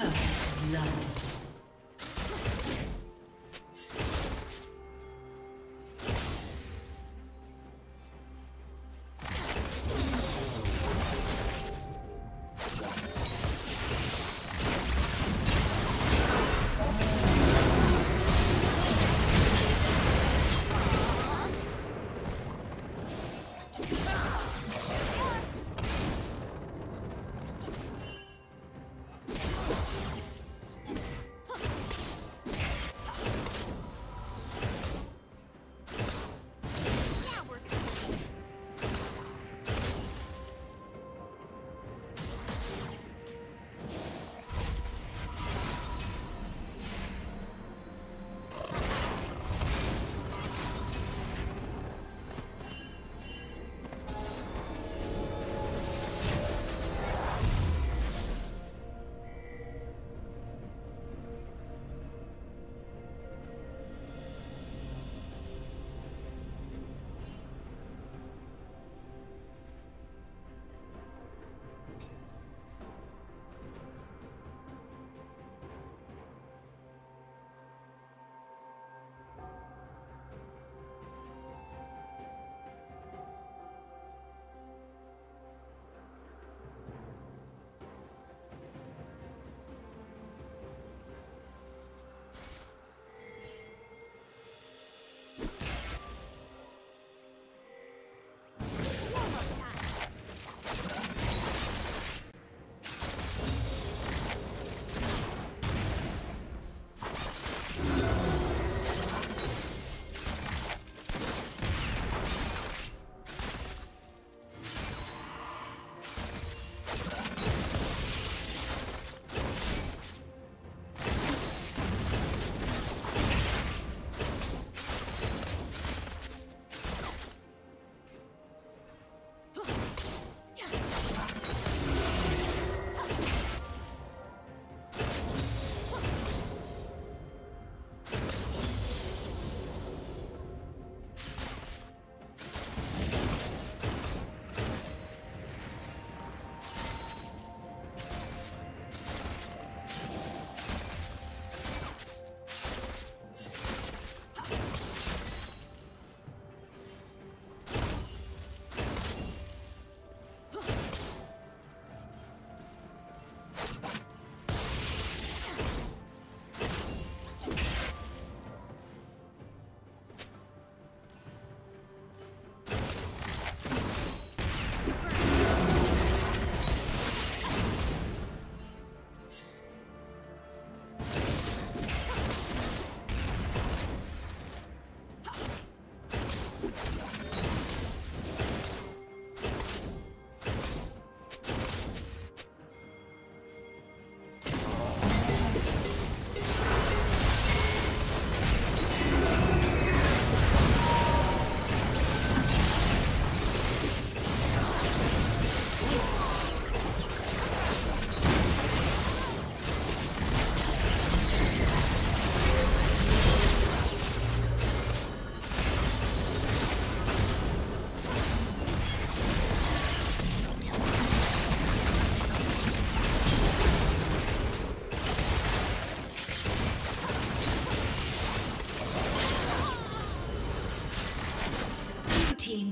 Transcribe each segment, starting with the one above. First love.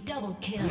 Double kill.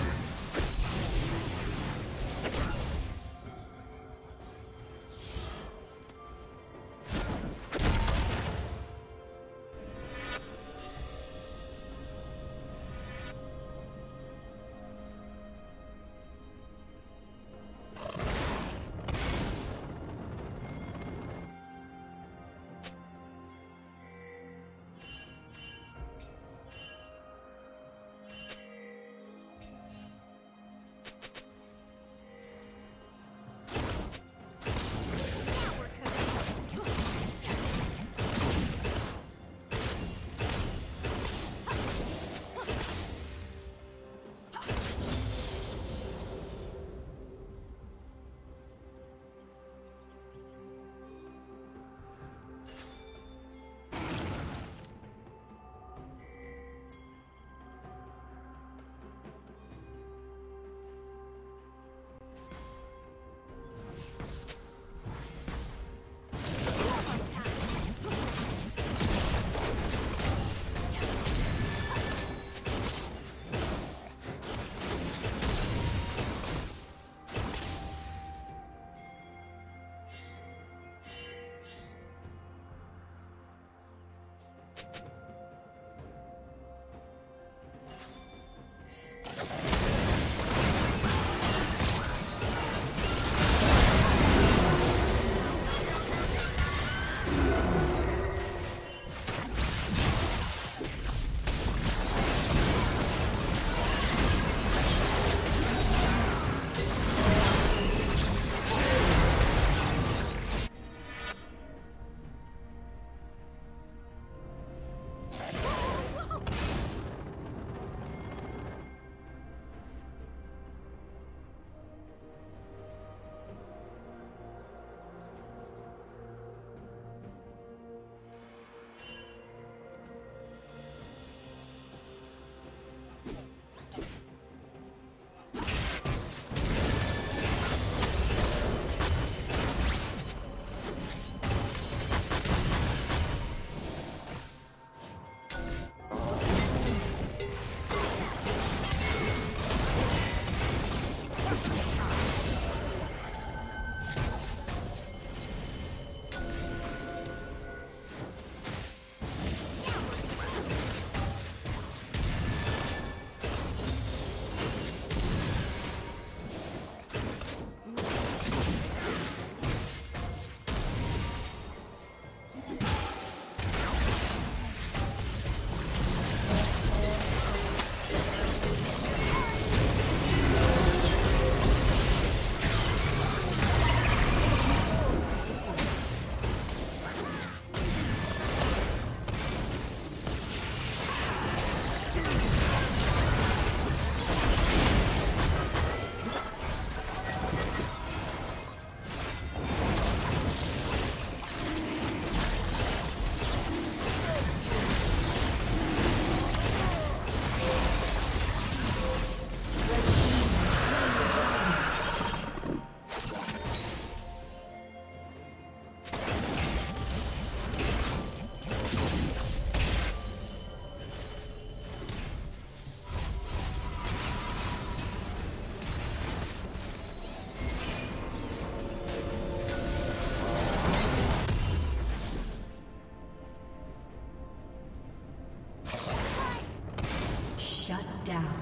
down.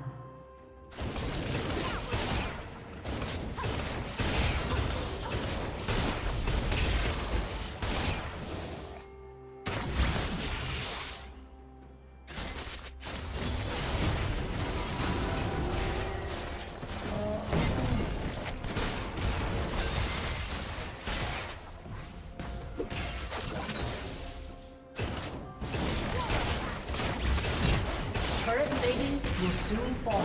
Will soon fall.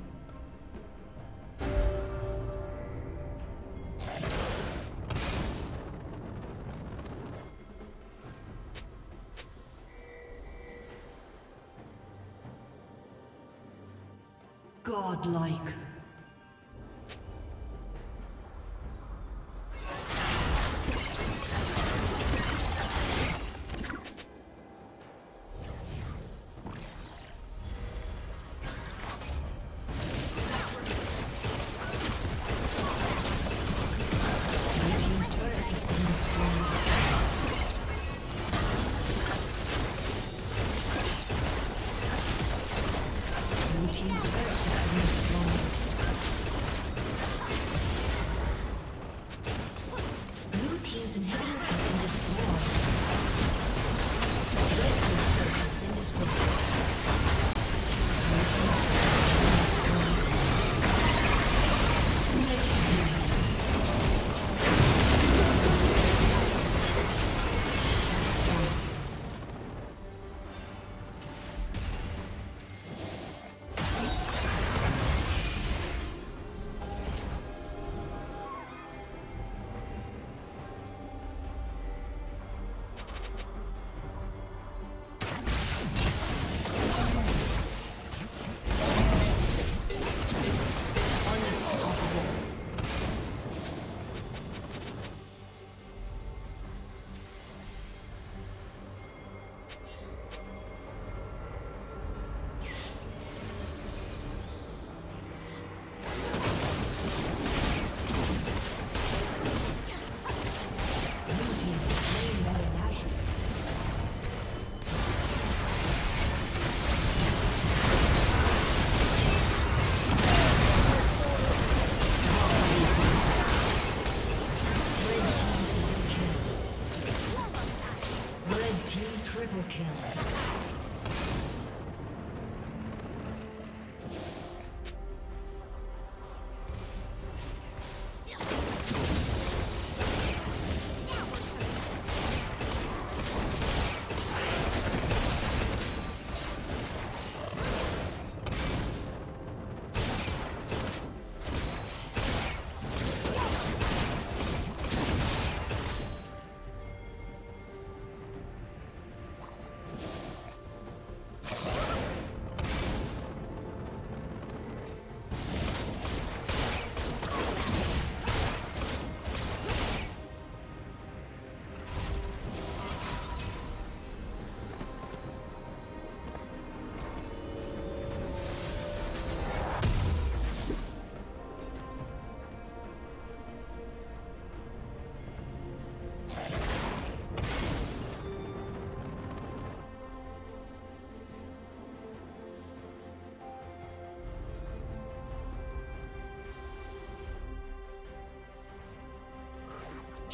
Godlike.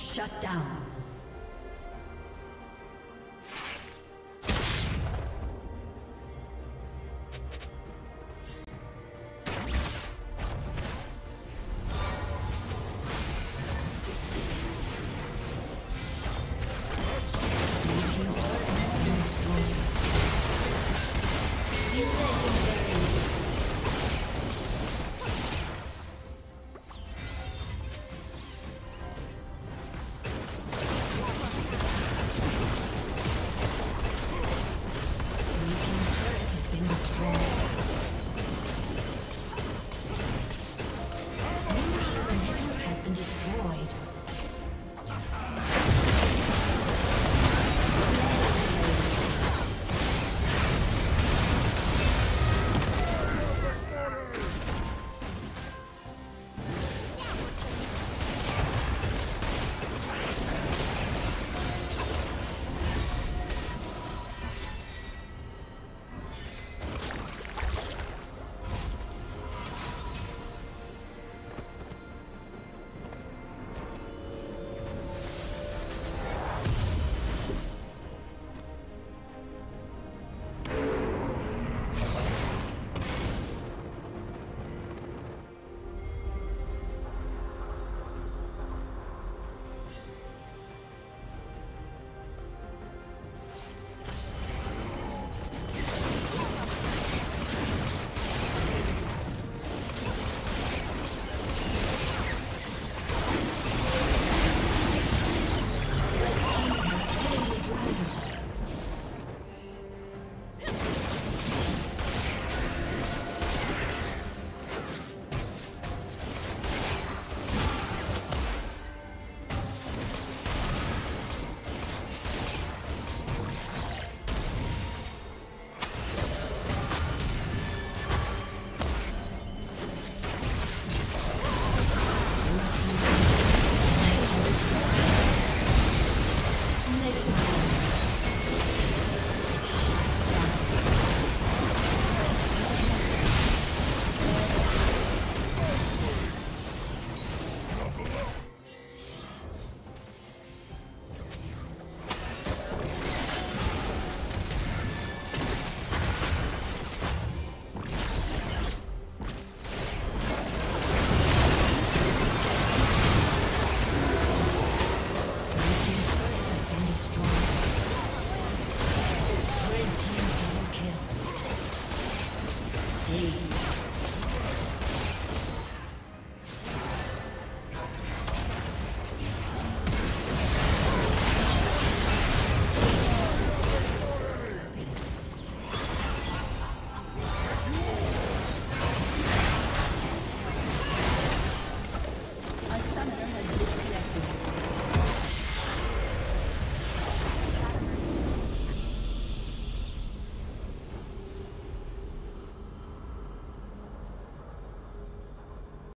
Shut down.